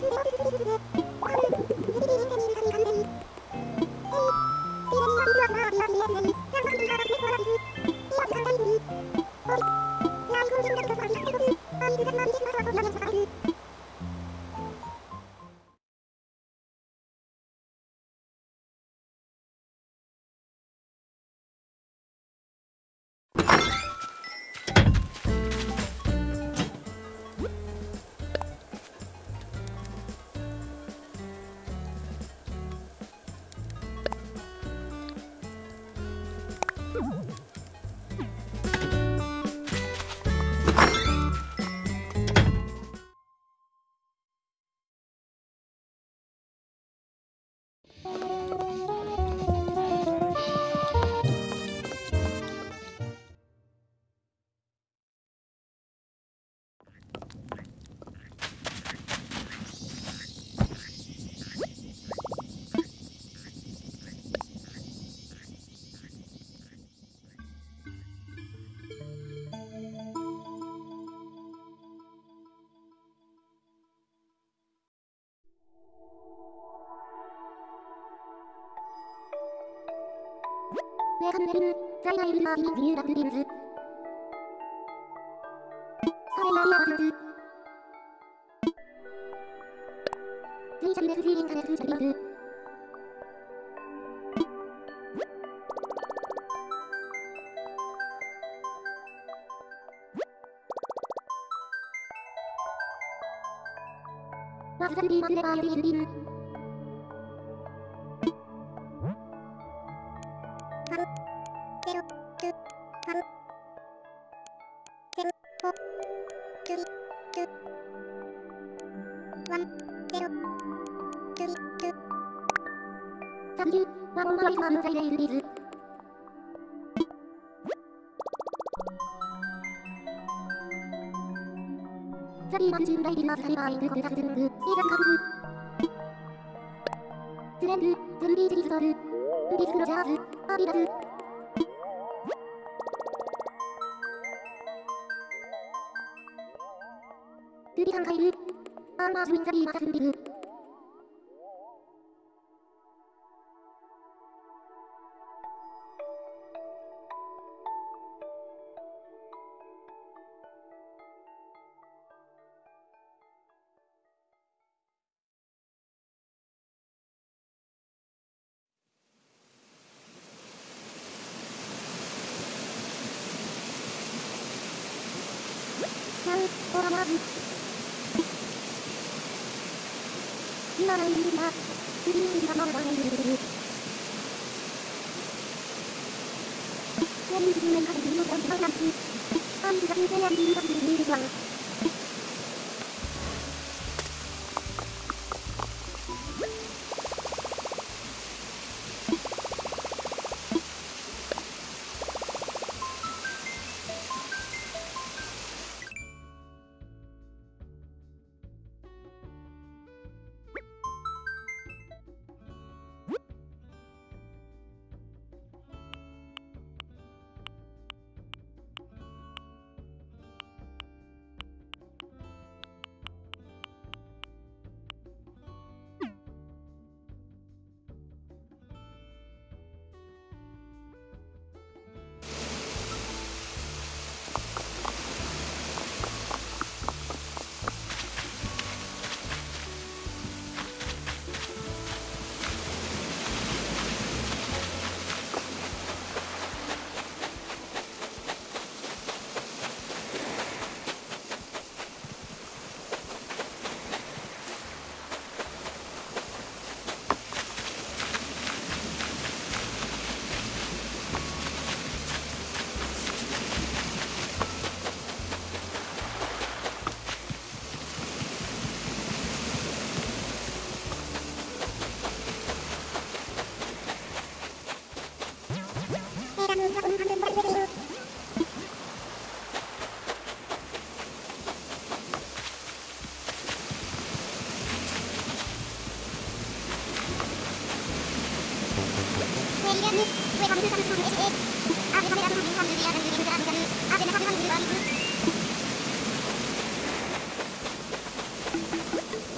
メガネルム、ザイガエルマービン・ビューラ・プディムズ。カレラ・リア・アズズ。ズイシャルレフ・ジーリン・カレフ・ジャリンズ。マズザルビー・マズレバー・ユリ・ユルビム。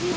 Wait,